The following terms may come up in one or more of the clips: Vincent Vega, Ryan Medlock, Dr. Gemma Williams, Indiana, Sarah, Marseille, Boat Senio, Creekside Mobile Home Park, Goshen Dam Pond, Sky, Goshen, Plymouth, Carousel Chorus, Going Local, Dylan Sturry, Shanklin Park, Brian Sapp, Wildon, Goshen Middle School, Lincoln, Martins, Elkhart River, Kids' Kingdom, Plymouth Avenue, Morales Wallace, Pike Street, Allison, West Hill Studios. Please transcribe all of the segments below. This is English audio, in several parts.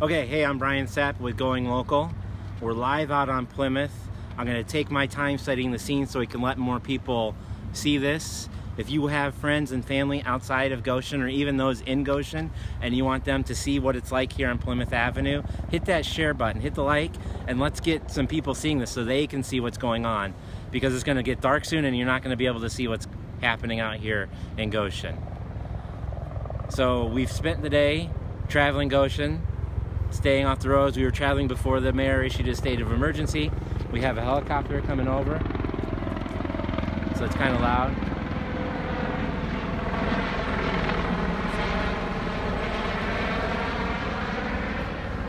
Okay, hey, I'm Brian Sapp with Going Local. We're live out on Plymouth. I'm going to take my time setting the scene so we can let more people see this. If you have friends and family outside of Goshen or even those in Goshen and you want them to see what it's like here on Plymouth Avenue, hit that share button, hit the like, and let's get some people seeing this so they can see what's going on, because it's going to get dark soon and you're not going to be able to see what's happening out here in Goshen. So we've spent the day traveling Goshen, staying off the roads. We were traveling before the mayor issued a state of emergency. We have a helicopter coming over, so it's kind of loud.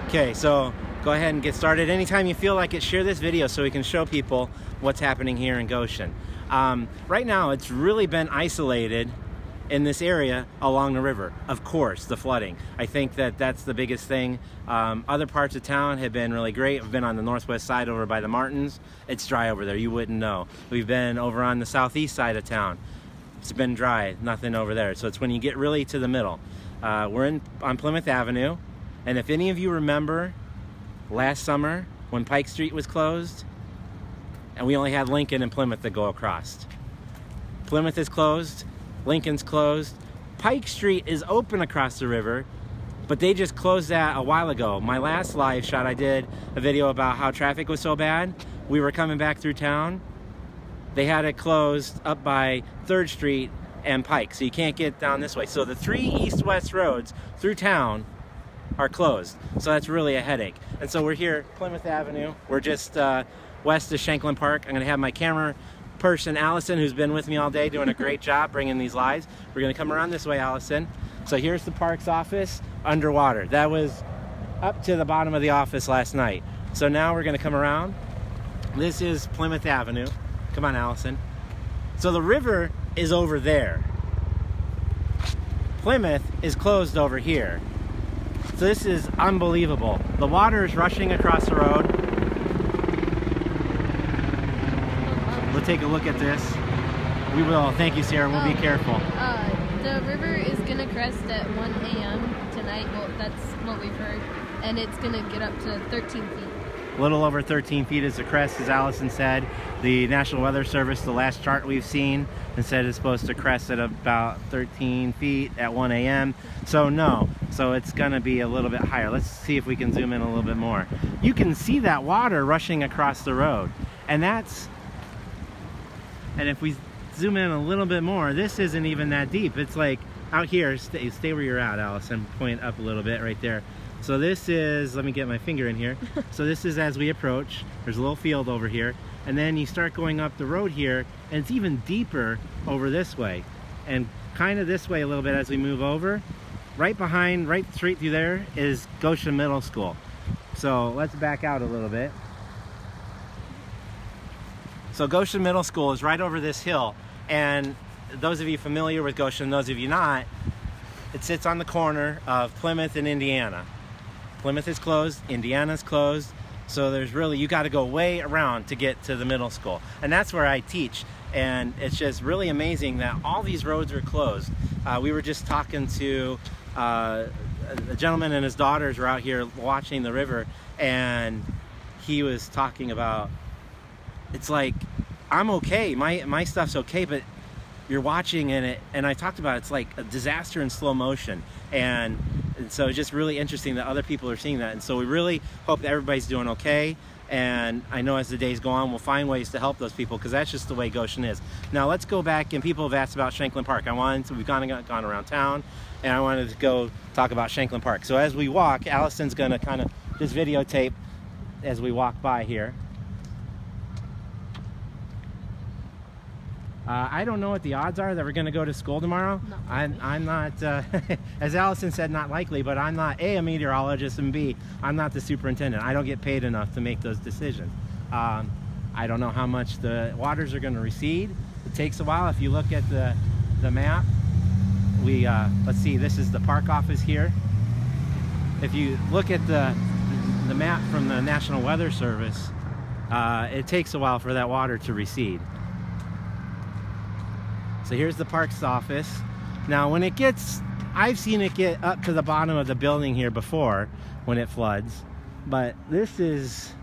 Okay, so go ahead and get started. Anytime you feel like it, share this video so we can show people what's happening here in Goshen. Right now, it's really been isolated in this area along the river. Of course, the flooding. I think that's the biggest thing. Other parts of town have been really great. I've been on the northwest side over by the Martins. It's dry over there, you wouldn't know. We've been over on the southeast side of town. It's been dry, nothing over there. So it's when you get really to the middle. We're on Plymouth Avenue. And if any of you remember last summer when Pike Street was closed and we only had Lincoln and Plymouth to go across. Plymouth is closed. Lincoln's closed. Pike Street is open across the river, but they just closed that a while ago. My last live shot, I did a video about how traffic was so bad. We were coming back through town. They had it closed up by 3rd Street and Pike, so you can't get down this way. So the 3 east-west roads through town are closed, so that's really a headache. And so we're here, Plymouth Avenue. We're just west of Shanklin Park. I'm gonna have my camera person, Allison, who's been with me all day doing a great job bringing these lives. We're going to come around this way, Allison. So here's the park's office underwater. That was up to the bottom of the office last night. So now we're going to come around. This is Plymouth Avenue. Come on, Allison. So the river is over there. Plymouth is closed over here. So this is unbelievable. The water is rushing across the road. Take a look at this. We will. Thank you, Sarah. We'll be careful. The river is going to crest at 1 a.m. tonight. Well, that's what we've heard. And it's going to get up to 13 feet. A little over 13 feet is the crest, as Allison said. The National Weather Service, the last chart we've seen, and said it's supposed to crest at about 13 feet at 1 a.m. So no. So it's going to be a little bit higher. Let's see if we can zoom in a little bit more. You can see that water rushing across the road. And that's... And if we zoom in a little bit more, this isn't even that deep. It's like out here, stay where you're at, Allison. Point up a little bit right there. So this is, let me get my finger in here. So this is as we approach. There's a little field over here. And then you start going up the road here, and it's even deeper over this way. And kind of this way a little bit as we move over. Right behind, right straight through there is Goshen Middle School. So let's back out a little bit. So Goshen Middle School is right over this hill, and those of you familiar with Goshen, those of you not, it sits on the corner of Plymouth and Indiana. Plymouth is closed, Indiana's closed, so there's really, you got to go way around to get to the middle school. And that's where I teach, and it's just really amazing that all these roads are closed. We were just talking to a gentleman and his daughters were out here watching the river, and he was talking about, it's like, I'm okay, my stuff's okay, but you're watching and I talked about it's like a disaster in slow motion, and so it's just really interesting that other people are seeing that. And so we really hope that everybody's doing okay, and I know as the days go on we'll find ways to help those people, because that's just the way Goshen is. Now let's go back, and people have asked about Shanklin Park. We've gone around town, and I wanted to go talk about Shanklin Park. So as we walk, Allison's gonna kind of just videotape as we walk by here. I don't know what the odds are that we're going to go to school tomorrow. No. I'm not, as Allison said, not likely, but I'm not, A, a meteorologist, and B, I'm not the superintendent. I don't get paid enough to make those decisions. I don't know how much the waters are going to recede. It takes a while. If you look at the map, we, let's see, this is the park office here. If you look at the map from the National Weather Service, it takes a while for that water to recede. So here's the park's office. Now when it gets I've seen it get up to the bottom of the building here before when it floods, but this is,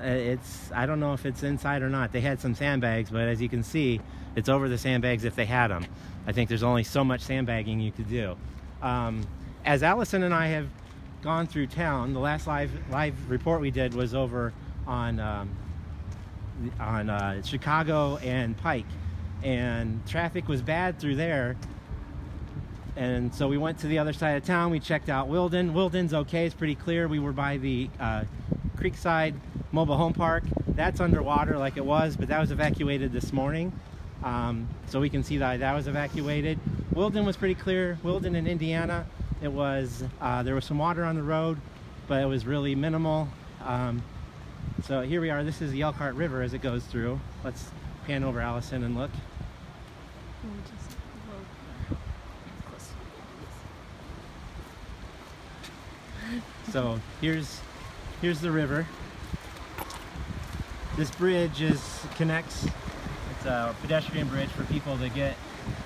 I don't know if it's inside or not. They had some sandbags, but as you can see, it's over the sandbags if they had them. I think there's only so much sandbagging you could do. As Allison and I have gone through town, the last live report we did was over on Chicago and Pike, and traffic was bad through there. And so we went to the other side of town. We checked out Wildon. Wildon's okay, it's pretty clear. We were by the Creekside Mobile Home Park. That's underwater like it was, but that was evacuated this morning. So we can see that that was evacuated. Wildon was pretty clear. Wildon in Indiana, it was, there was some water on the road, but it was really minimal. So here we are. This is the Elkhart River as it goes through. Let's pan over, Allison, and look. So here's the river. This bridge connects. It's a pedestrian bridge for people to get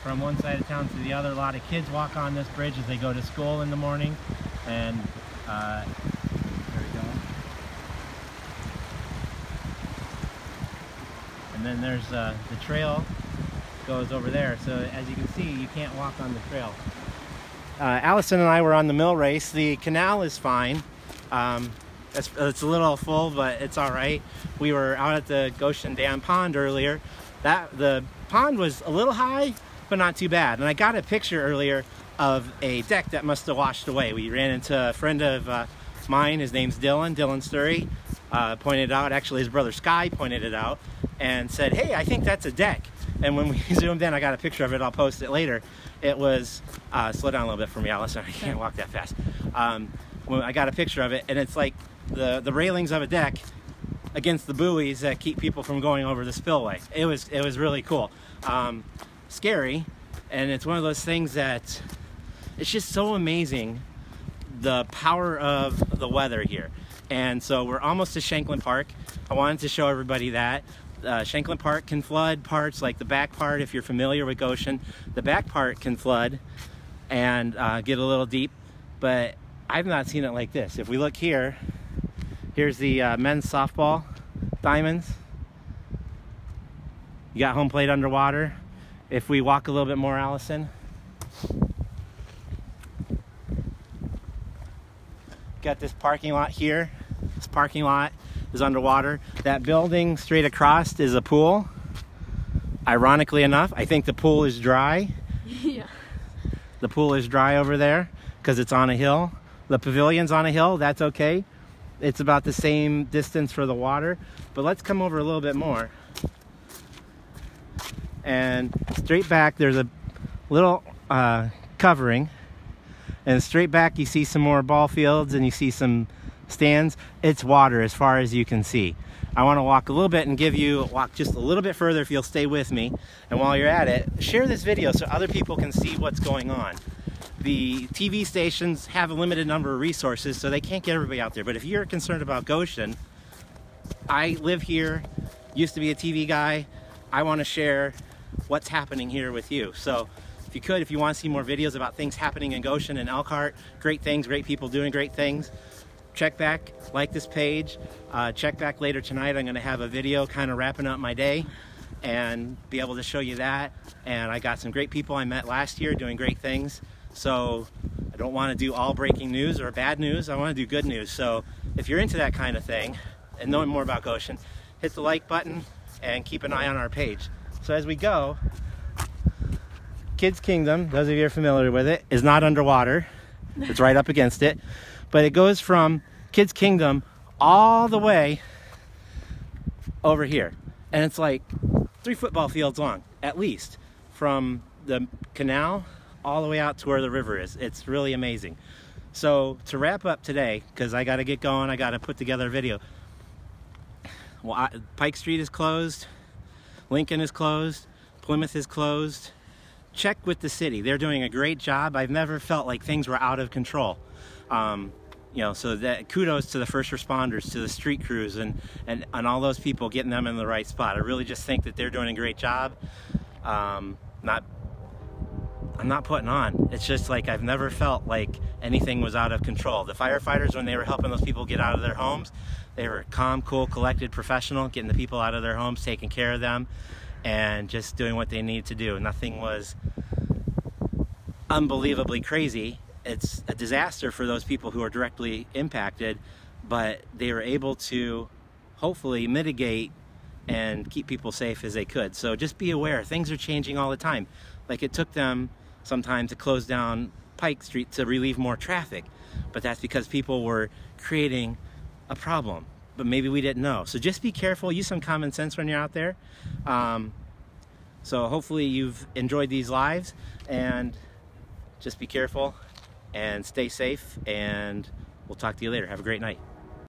from one side of town to the other. A lot of kids walk on this bridge as they go to school in the morning. And there we go. And then there's the trail goes over there. So as you can see, you can't walk on the trail. Allison and I were on the mill race. The canal is fine. It's a little full, but it's all right. We were out at the Goshen Dam Pond earlier. The pond was a little high, but not too bad. And I got a picture earlier of a deck that must have washed away. We ran into a friend of mine. His name's Dylan Sturry. Pointed out, actually his brother Sky pointed it out and said, hey, I think that's a deck. And when we zoomed in, I got a picture of it. I'll post it later. It was, slow down a little bit for me, Allison. I can't walk that fast. When I got a picture of it, and it's like the railings of a deck against the buoys that keep people from going over the spillway. It was really cool. Scary, and it's one of those things that, it's just so amazing, the power of the weather here. And so we're almost to Shanklin Park. I wanted to show everybody that. Shanklin Park can flood parts, like the back part, if you're familiar with Goshen. The back part can flood and get a little deep, but I've not seen it like this. If we look here, here's the men's softball diamonds. You got home plate underwater. If we walk a little bit more, Allison. Got this parking lot here. This parking lot is underwater. That building straight across is a pool. Ironically enough, I think the pool is dry. Yeah. The pool is dry over there because it's on a hill. The pavilion's on a hill, that's okay. It's about the same distance for the water. But let's come over a little bit more. And straight back, there's a little covering. And straight back, you see some more ball fields and you see some stands. It's water as far as you can see. I want to walk a little bit and walk just a little bit further if you'll stay with me. And while you're at it, share this video so other people can see what's going on. The TV stations have a limited number of resources, so they can't get everybody out there. But if you're concerned about Goshen, I live here, used to be a TV guy. I want to share what's happening here with you. So if you could, if you want to see more videos about things happening in Goshen and Elkhart, great things, great people doing great things, check back, like this page. Check back later tonight. I'm going to have a video kind of wrapping up my day and be able to show you that. And I got some great people I met last year doing great things. So I don't want to do all breaking news or bad news. I want to do good news. So if you're into that kind of thing and knowing more about Goshen, hit the like button and keep an eye on our page. So as we go, Kids' Kingdom, those of you who are familiar with it, is not underwater. It's right up against it. But it goes from Kids' Kingdom all the way over here. And it's like 3 football fields long, at least, from the canal all the way out to where the river is. It's really amazing. So to wrap up today, because I got to get going, I got to put together a video. Well, Pike Street is closed, Lincoln is closed, Plymouth is closed. Check with the city. They're doing a great job. I've never felt like things were out of control. You know, so that kudos to the first responders, to the street crews, and all those people, getting them in the right spot. I really just think that they're doing a great job. Not I'm not putting on. It's just like I've never felt like anything was out of control. The firefighters, when they were helping those people get out of their homes, they were calm, cool, collected, professional, getting the people out of their homes, taking care of them, and just doing what they needed to do. Nothing was unbelievably crazy. It's a disaster for those people who are directly impacted, but they were able to hopefully mitigate and keep people safe as they could. So just be aware, things are changing all the time. Like it took them sometimes to close down Pike Street to relieve more traffic, but that's because people were creating a problem, but maybe we didn't know. So just be careful, use some common sense when you're out there. So hopefully you've enjoyed these lives, and just be careful and stay safe, and we'll talk to you later. Have a great night.